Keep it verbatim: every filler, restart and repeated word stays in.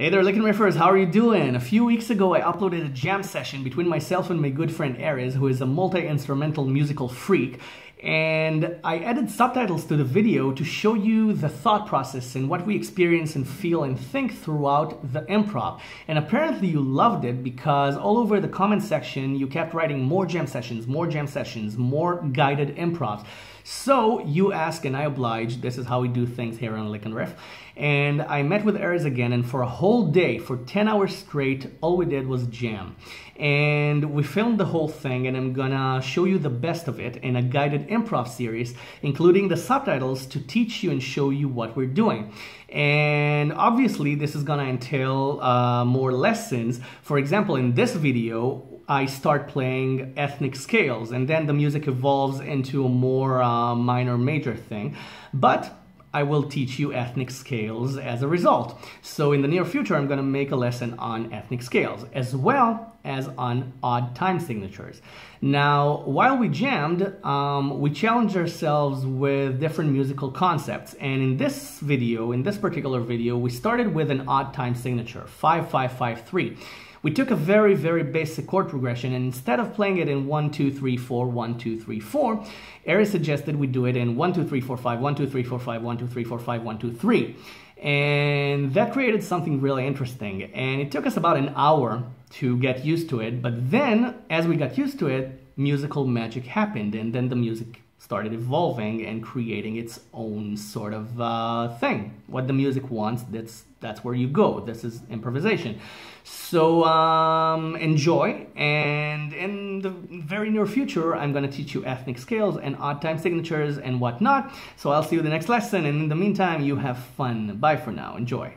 Hey there, LickNRiffers, how are you doing? A few weeks ago, I uploaded a jam session between myself and my good friend Ares, who is a multi-instrumental musical freak, and I added subtitles to the video to show you the thought process and what we experience and feel and think throughout the improv. And apparently you loved it, because all over the comment section, you kept writing more jam sessions, more jam sessions, more guided improvs. So you ask and I oblige. This is how we do things here on LickNRiff. And I met with Ares again, and for a whole day, for ten hours straight, all we did was jam. And we filmed the whole thing, and I'm gonna show you the best of it in a guided improv series, including the subtitles, to teach you and show you what we're doing. And obviously this is gonna entail uh, more lessons. For example, in this video, I start playing ethnic scales, and then the music evolves into a more uh, minor major thing, but I will teach you ethnic scales as a result. So in the near future, I'm gonna make a lesson on ethnic scales as well as on odd time signatures. Now, while we jammed, um, we challenged ourselves with different musical concepts. And in this video, in this particular video, we started with an odd time signature, five five five three. We took a very, very basic chord progression, and instead of playing it in one two three four, one two three four, Ares suggested we do it in one two three four five, one two three four five, one two three four five, one two three. And that created something really interesting. And it took us about an hour to get used to it, but then, as we got used to it, musical magic happened, and then the music started evolving and creating its own sort of uh, thing. What the music wants, that's, that's where you go. This is improvisation. So um, enjoy, and in the very near future, I'm gonna teach you ethnic scales and odd time signatures and whatnot. So I'll see you in the next lesson, and in the meantime, you have fun. Bye for now, enjoy.